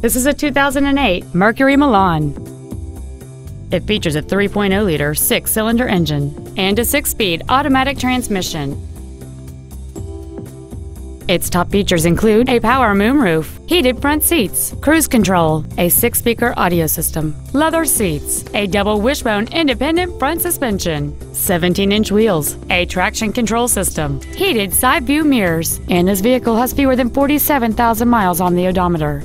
This is a 2008 Mercury Milan. It features a 3.0-liter six-cylinder engine and a six-speed automatic transmission. Its top features include a power moonroof, heated front seats, cruise control, a six-speaker audio system, leather seats, a double wishbone independent front suspension, 17-inch wheels, a traction control system, heated side view mirrors, and this vehicle has fewer than 47,000 miles on the odometer.